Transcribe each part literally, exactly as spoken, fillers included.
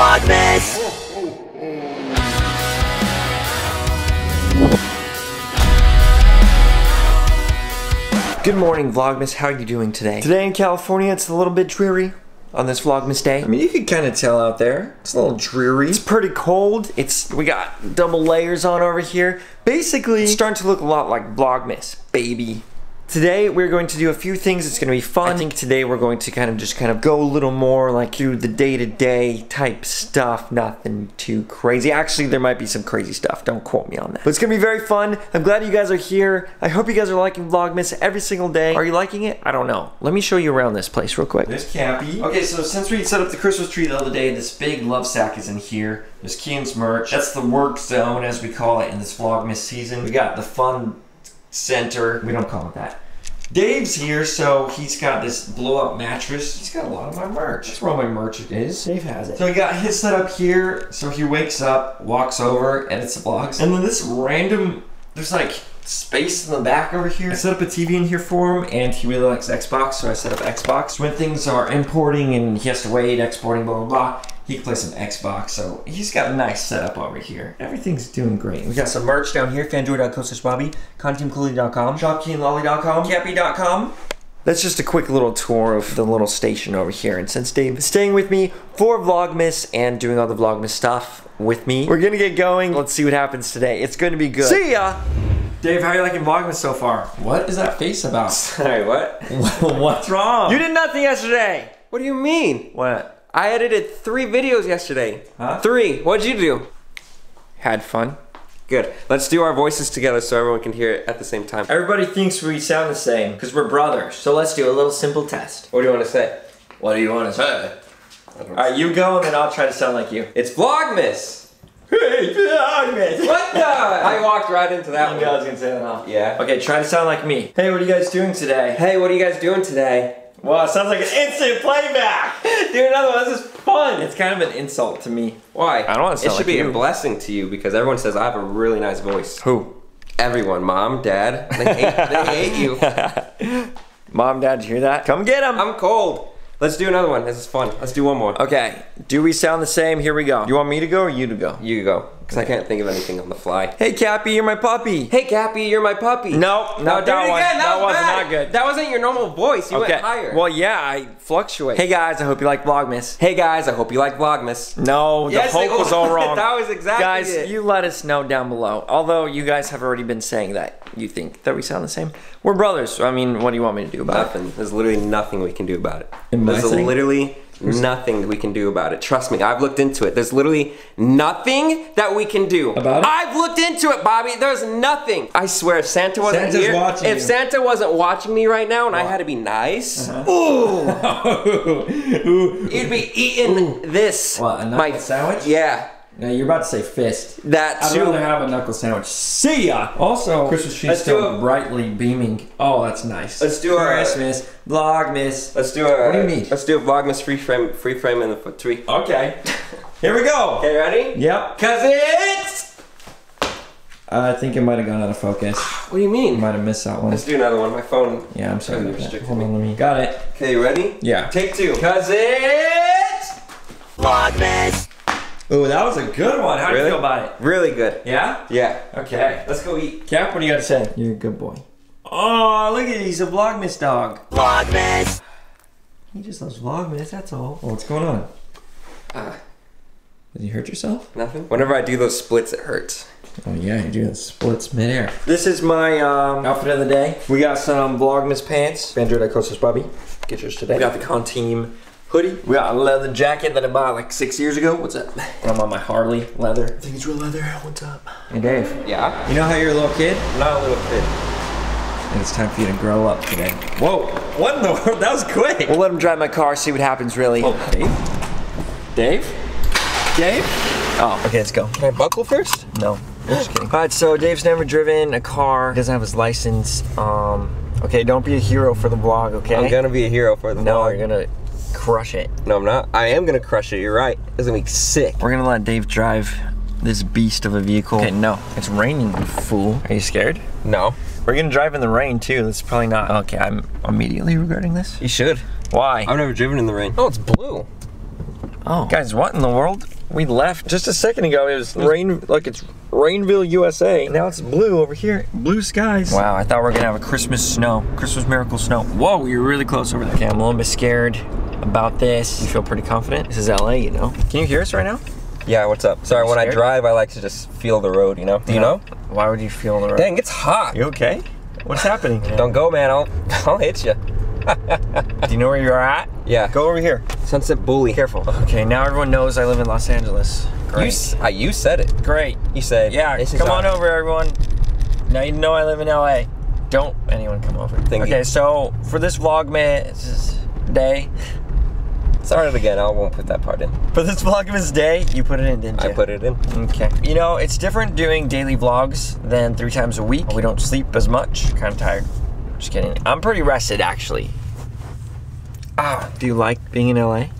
Vlogmas! Good morning, Vlogmas. How are you doing today? Today in California, it's a little bit dreary on this Vlogmas day. I mean, you can kind of tell out there. It's a little dreary. It's pretty cold. It's we got double layers on over here. Basically, it's starting to look a lot like Vlogmas, baby. Today, we're going to do a few things. It's going to be fun. I think today we're going to kind of just kind of go a little more like through the day-to-day type stuff. Nothing too crazy. Actually, there might be some crazy stuff. Don't quote me on that. But it's going to be very fun. I'm glad you guys are here. I hope you guys are liking Vlogmas every single day. Are you liking it? I don't know. Let me show you around this place real quick. This can't be. Okay, so since we set up the Christmas tree the other day, this big love sack is in here. There's Kian's merch. That's the work zone, as we call it, in this Vlogmas season. We got the fun center. We don't call it that. Dave's here, so he's got this blow-up mattress. He's got a lot of my merch. That's where all my merch it is. Dave has it. So we got his setup here. So he wakes up, walks over, edits the vlogs. And then this random, there's like space in the back over here. I set up a T V in here for him, and he really likes Xbox, so I set up Xbox. When things are importing and he has to wait, exporting, blah, blah, blah, he can play some Xbox, so he's got a nice setup over here. Everything's doing great. We got some merch down here, fanjoy dot cosis Bobby, conteam cooley dot com, shopkeyandlolly dot com, cappy dot com. That's just a quick little tour of the little station over here. And since Dave is staying with me for Vlogmas and doing all the Vlogmas stuff with me, we're gonna get going. Let's see what happens today. It's gonna be good. See ya! Dave, how are you liking Vlogmas so far? What is that face about? Sorry, what? What's wrong? You did nothing yesterday! What do you mean? What? I edited three videos yesterday. Huh? Three. What'd you do? Had fun. Good. Let's do our voices together so everyone can hear it at the same time. Everybody thinks we sound the same because we're brothers. So let's do a little simple test. What do you want to say? What do you want to say? Alright, you go and then I'll try to sound like you. It's Vlogmas! Hey, Vlogmas! What the? I walked right into that one. I was going to say that now. Yeah. Okay, try to sound like me. Hey, what are you guys doing today? Hey, what are you guys doing today? Wow, it sounds like an instant playback! Dude, another one, this is fun! It's kind of an insult to me. Why? I don't want to sound like you. It should be a blessing to you because everyone says I have a really nice voice. Who? Everyone. Mom, Dad. They hate, they hate you. Mom, Dad, did you hear that? Come get them! I'm cold. Let's do another one. This is fun. Let's do one more. Okay. Do we sound the same? Here we go. You want me to go or you to go? You go. Because I can't think of anything on the fly. Hey, Cappy, you're my puppy. Hey, Cappy, you're my puppy. No, no, that, that was, that was not good. That wasn't your normal voice. You okay. Went higher. Well, yeah, I fluctuate. Hey, guys, I hope you like Vlogmas. Hey, guys, I hope you like Vlogmas. No, the yes, hope was all wrong. That was exactly guys, it. You let us know down below. Although you guys have already been saying that you think that we sound the same. We're brothers. So, I mean, what do you want me to do about nothing. it? There's literally nothing we can do about it. Am There's literally nothing we can do about it. Trust me, I've looked into it. There's literally nothing that we can do about it. I've looked into it, Bobby. There's nothing. I swear, if Santa wasn't Santa's here, watching if you. Santa wasn't watching me right now, and wow. I had to be nice, uh-huh. ooh, you'd be eating ooh. this. What, a knuckle my, sandwich? Yeah. Now you're about to say fist. That too. I'd rather have a knuckle sandwich. See ya. Also, Christmas tree's still a, brightly beaming. Oh, that's nice. Let's do our Christmas Vlogmas. Let's do our. What do you mean? Let's do a Vlogmas free frame, free frame in the tree. Okay. Here we go. Okay, ready? Yep. Cause it's. Uh, I think it might have gone out of focus. What do you mean? You might have missed that one. Let's do another one. My phone. Yeah, I'm sorry. Hold on, let me. Got it. Okay, you ready? Yeah. Take two. Cause it's Vlogmas. Ooh, that was a good one. How do you feel about it? Really good. Yeah? Yeah. Okay. Let's go eat. Cap, what do you got to say? You're a good boy. Oh, look at it. He's a Vlogmas dog. Vlogmas! He just loves Vlogmas, that's all. Oh, what's going on? Uh, Did you hurt yourself? Nothing. Whenever I do those splits, it hurts. Oh yeah, you're doing splits midair. This is my um, outfit of the day. We got some Vlogmas pants. Vandroidicosis Bobby. Get yours today. We got the Conteam hoodie. We got a leather jacket that I bought like six years ago. What's up? I'm on my Harley leather. I think it's real leather. What's up? Hey Dave. Yeah? You know how you're a little kid? I'm not a little kid. And it's time for you to grow up today. Whoa. What in the world? That was quick. We'll let him drive my car, see what happens really. Oh, Dave? Dave? Dave? Oh. Okay, let's go. Can I buckle first? No. I'm just kidding. Alright, so Dave's never driven a car. He doesn't have his license. Um, okay, don't be a hero for the vlog, okay? I'm gonna be a hero for the no, vlog. No, you're gonna crush it. No, I'm not. I am gonna crush it. You're right. It's gonna be sick. We're gonna let Dave drive this beast of a vehicle. Okay, no. It's raining, you fool. Are you scared? No. We're gonna drive in the rain too. That's probably not. Okay, I'm immediately regretting this. You should. Why? I've never driven in the rain. Oh, it's blue. Oh. Guys, what in the world? We left just a second ago. It was rain, like it's Rainville, U S A. Now it's blue over here, blue skies. Wow, I thought we were gonna have a Christmas snow, Christmas miracle snow. Whoa, we were really close over there. Okay, I'm a little bit scared about this. You feel pretty confident? This is L A, you know. Can you hear us right now? Yeah, what's up? Sorry, when I drive, I like to just feel the road, you know? Do you know? Why would you feel the road? Dang, it's hot. You okay? What's happening? Yeah. Don't go, man. I'll, I'll hit you. Do you know where you're at? Yeah. Go over here. Sunset Bully. Careful. Okay, now everyone knows I live in Los Angeles. Great. You, uh, you said it. Great. You said, yeah, this come on over, everyone. Now you know I live in L A. Don't anyone come over. Thank okay, you. So for this Vlogmas day, Start it again, I won't put that part in. For this Vlogmas day, you put it in, didn't you? I put it in. Okay. You know, it's different doing daily vlogs than three times a week. We don't sleep as much. Kind of tired. Just kidding. I'm pretty rested, actually. Ah, do you like being in L A?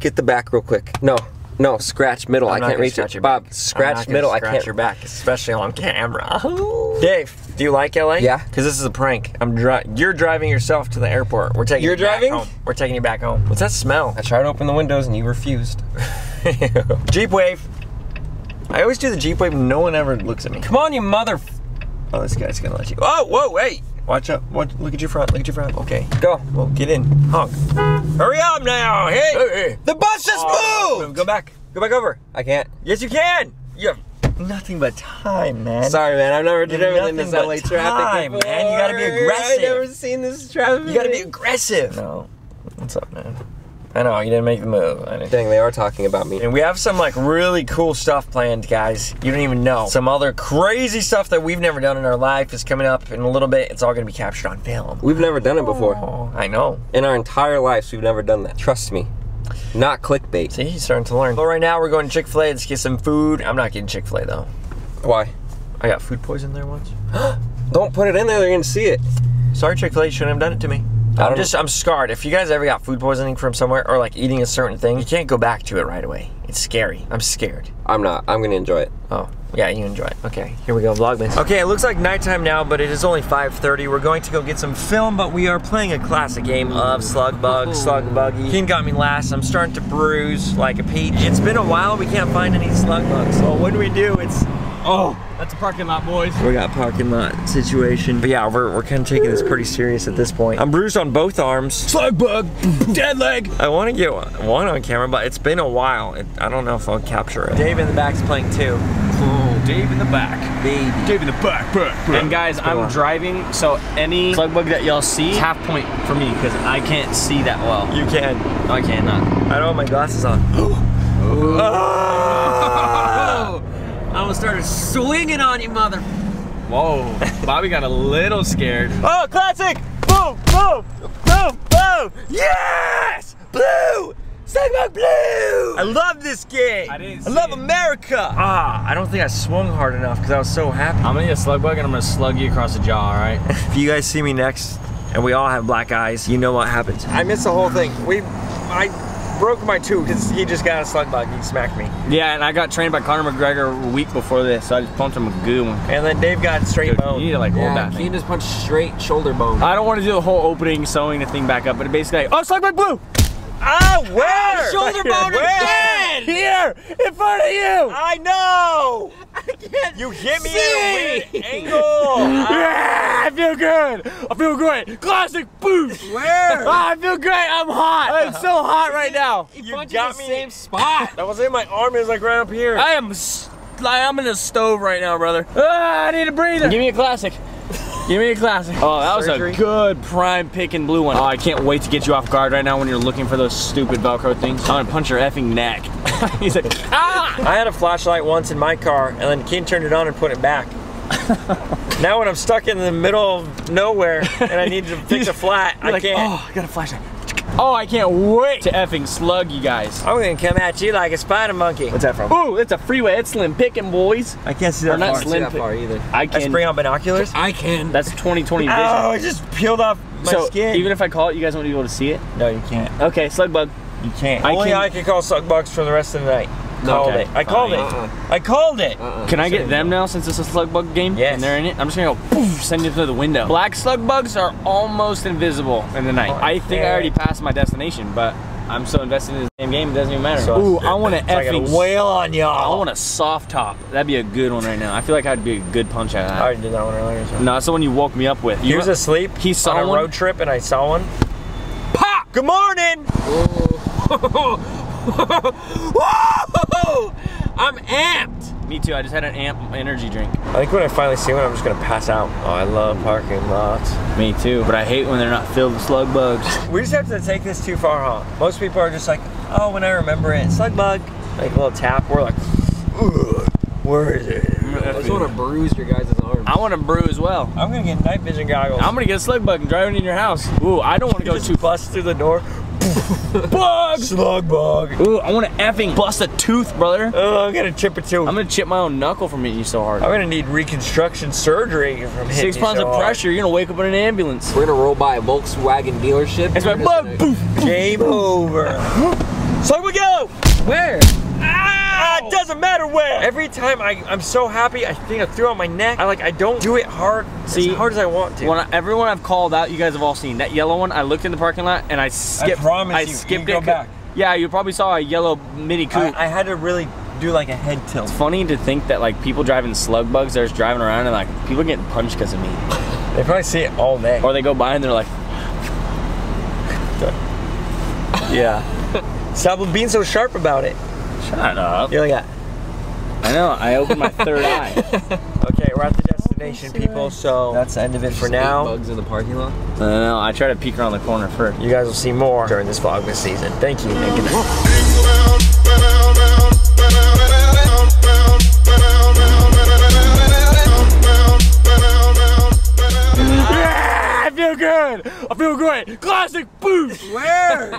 Get the back real quick. No, no, scratch middle. I can't reach it. Bob, scratch middle. I can't. Your back, especially on camera. Dave, do you like L A? Yeah. Because this is a prank. I'm dri You're driving yourself to the airport. We're taking. You're you driving. Back home. We're taking you back home. What's that smell? I tried to open the windows and you refused. Jeep wave. I always do the Jeep wave. And no one ever looks at me. Come on, you mother. Oh, this guy's gonna let you. Oh, whoa, wait. Watch out, watch, look at your front, look at your front. Okay, go, well, get in, honk. Hurry up now, hey! hey, hey. The bus just oh, moved! Go back, go back over. I can't. Yes, you can! You have nothing but time, man. Sorry, man, I've never done everything in this L A traffic time, before. Man, you gotta be aggressive. I've never seen this traffic. You gotta be aggressive. No, what's up, man? I know, you didn't make the move. I didn't. Dang, they are talking about me. And we have some like really cool stuff planned, guys. You don't even know. Some other crazy stuff that we've never done in our life is coming up in a little bit. It's all gonna be captured on film. We've never done it before. Oh, I know. In our entire lives, we've never done that. Trust me. Not clickbait. See, you're starting to learn. But right now, we're going to Chick-fil-A. Let's get some food. I'm not getting Chick-fil-A though. Why? I got food poisoning there once. Don't put it in there, they're gonna see it. Sorry, Chick-fil-A, shouldn't have done it to me. I'm just, I'm scarred. If you guys ever got food poisoning from somewhere or like eating a certain thing, you can't go back to it right away. It's scary. I'm scared. I'm not. I'm gonna enjoy it. Oh, yeah, you enjoy it. Okay, here we go, Vlogmas. Okay, it looks like nighttime now, but it is only five thirty. We're going to go get some film, but we are playing a classic game of slug bug, slug buggy. Keen got me last. I'm starting to bruise like a peach. It's been a while. We can't find any slug bugs. So what do we do? It's, oh. That's a parking lot, boys. We got a parking lot situation. But yeah, we're, we're kind of taking this pretty serious at this point. I'm bruised on both arms. Slug bug, dead leg. I want to get one on camera, but it's been a while. It, I don't know if I'll capture it. Dave in the back's playing too. Cool. Dave in the back. Baby. Dave in the back, back, back. And guys, I'm on. driving, so any slug bug that y'all see, half point for me, because I can't see that well. You can. No, I cannot. I don't have my glasses on. Oh. Ah. I almost started swinging on you, mother. Whoa, Bobby got a little scared. Oh, classic! Boom, boom, boom, boom! Yes! Blue! Slug bug blue! I love this game. I didn't see I love it. America. Ah, I don't think I swung hard enough because I was so happy. I'm gonna get a slug bug and I'm gonna slug you across the jaw, all right? If you guys see me next and we all have black eyes, you know what happens. I missed the whole thing. We, I. broke my tooth because he just got a slug bug. He smacked me. Yeah, and I got trained by Conor McGregor a week before this, so I just punched him a good one. And then Dave got straight Dude, bone. You need to like yeah, hold that thing. You just punch straight shoulder bone. I don't want to do the whole opening, sewing the thing back up, but it basically, like, oh, slug bug blue! Ah, where? Ah, shoulder bone again! Here, in front of you! I know! I can't You hit me see. at a weird angle! Yeah, I feel good! I feel great! Classic boost! Where? Ah, I feel great! I'm hot! I'm so hot right now! You, you punched got in the me. same spot! That was in my arm, it was like right up here. I am like, I'm in a stove right now, brother. Ah, I need a breather! Give me a classic. Give me a classic. Oh, that was Surgery. a good prime pick and blue one. Oh, I can't wait to get you off guard right now when you're looking for those stupid Velcro things. I'm gonna punch your effing neck. He's like, ah! I had a flashlight once in my car, and then Ken turned it on and put it back. Now when I'm stuck in the middle of nowhere, and I need to fix a flat, I like, can't. Oh, I got a flashlight. Oh, I can't wait to effing slug you guys. I'm gonna come at you like a spider monkey. What's that from? Ooh, it's a freeway. It's slim picking, boys. I can't see that, or not far. Slim I see that far either. I can. Let's bring on binoculars. I can. That's twenty twenty vision. Oh, it just peeled off my so, skin. Even if I call it, you guys won't be able to see it? No, you can't. Okay, slug bug. You can't. I Only can. I can call slug bugs for the rest of the night. Called okay. it. I called uh, it. Uh, uh. I called it. Uh, uh. Can I get them now since it's a slug bug game? Yes. And they're in it. I'm just gonna go poof, send you through the window. Black slug bugs are almost invisible in the night. Oh, I think yeah. I already passed my destination, but I'm so invested in this damn game, it doesn't even matter. So Ooh, I, I want to so effing wail on y'all. I want a soft top. That'd be a good one right now. I feel like I'd be a good punch out of that. I already did that one earlier. So. No, that's the one you woke me up with. You he was asleep he saw on a one? road trip, and I saw one. Pop! Good morning! Whoa! I'm amped! Me too, I just had an amp energy drink. I think when I finally see one, I'm just gonna pass out. Oh, I love parking lots. Me too, but I hate when they're not filled with slug bugs. We just have to take this too far, huh? Most people are just like, oh, when I remember it, slug bug. Like a little tap, we're like, ugh, where is it? I just wanna bruise your guys' arms. I wanna bruise well. I'm gonna get night vision goggles. I'm gonna get a slug bug and drive it in your house. Ooh, I don't wanna go too bust through the door. Bug! Slug bug. Ooh, I want to effing bust a tooth, brother. Oh, I'm gonna chip a tooth. I'm gonna chip my own knuckle from hitting you so hard. I'm gonna need reconstruction surgery from hitting Six you pounds so of hard. pressure, you're gonna wake up in an ambulance. We're gonna roll by a Volkswagen dealership. It's my bug! Boof! Game over. So we go! Where? Ah, it doesn't matter where. Every time I, I'm so happy, I think I threw out my neck. I like, I don't do it hard, See, as hard as I want to. When I, everyone I've called out, you guys have all seen that yellow one. I looked in the parking lot and I skipped. I promise I you, skipped you it. Go back. Yeah, you probably saw a yellow Mini Coupe. I, I had to really do like a head tilt. It's funny to think that like people driving slug bugs, they're just driving around and like people are getting punched because of me. They probably see it all day. Or they go by and they're like, yeah. Stop being so sharp about it. Shut up. You're like that. I know, I opened my third eye. Okay, we're at the destination, people, so that's the end of it for now. Bugs in the parking lot? No, no, no, I try to peek around the corner first. You guys will see more during this vlog this season. Thank you, and good night. I feel good. I feel great. Classic boost. Where?